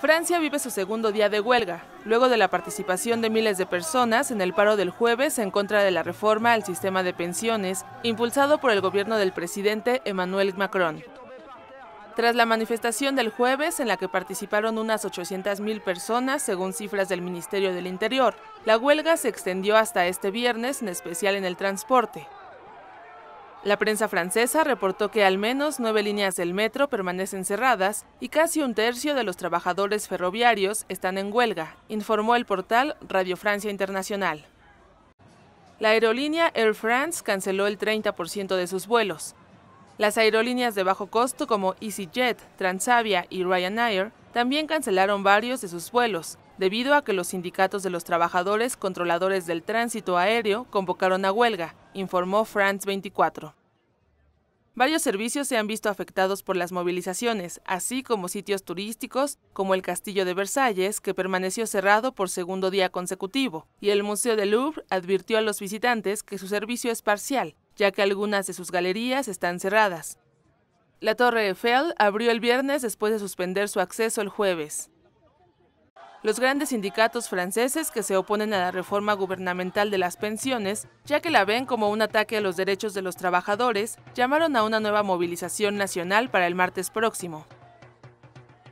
Francia vive su segundo día de huelga, luego de la participación de miles de personas en el paro del jueves en contra de la reforma al sistema de pensiones, impulsado por el gobierno del presidente Emmanuel Macron. Tras la manifestación del jueves, en la que participaron unas 800.000 personas, según cifras del Ministerio del Interior, la huelga se extendió hasta este viernes, en especial en el transporte. La prensa francesa reportó que al menos 9 líneas del metro permanecen cerradas y casi un tercio de los trabajadores ferroviarios están en huelga, informó el portal Radio Francia Internacional. La aerolínea Air France canceló el 30% de sus vuelos. Las aerolíneas de bajo costo como EasyJet, Transavia y Ryanair también cancelaron varios de sus vuelos, debido a que los sindicatos de los trabajadores controladores del tránsito aéreo convocaron a huelga, informó France 24. Varios servicios se han visto afectados por las movilizaciones, así como sitios turísticos como el Castillo de Versalles, que permaneció cerrado por segundo día consecutivo, y el Museo de Louvre advirtió a los visitantes que su servicio es parcial, ya que algunas de sus galerías están cerradas. La Torre Eiffel abrió el viernes después de suspender su acceso el jueves. Los grandes sindicatos franceses que se oponen a la reforma gubernamental de las pensiones, ya que la ven como un ataque a los derechos de los trabajadores, llamaron a una nueva movilización nacional para el martes próximo.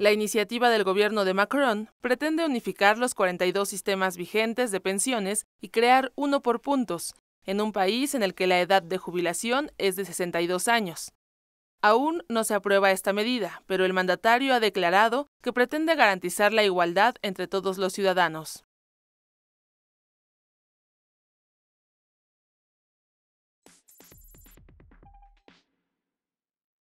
La iniciativa del gobierno de Macron pretende unificar los 42 sistemas vigentes de pensiones y crear uno por puntos, en un país en el que la edad de jubilación es de 62 años. Aún no se aprueba esta medida, pero el mandatario ha declarado que pretende garantizar la igualdad entre todos los ciudadanos.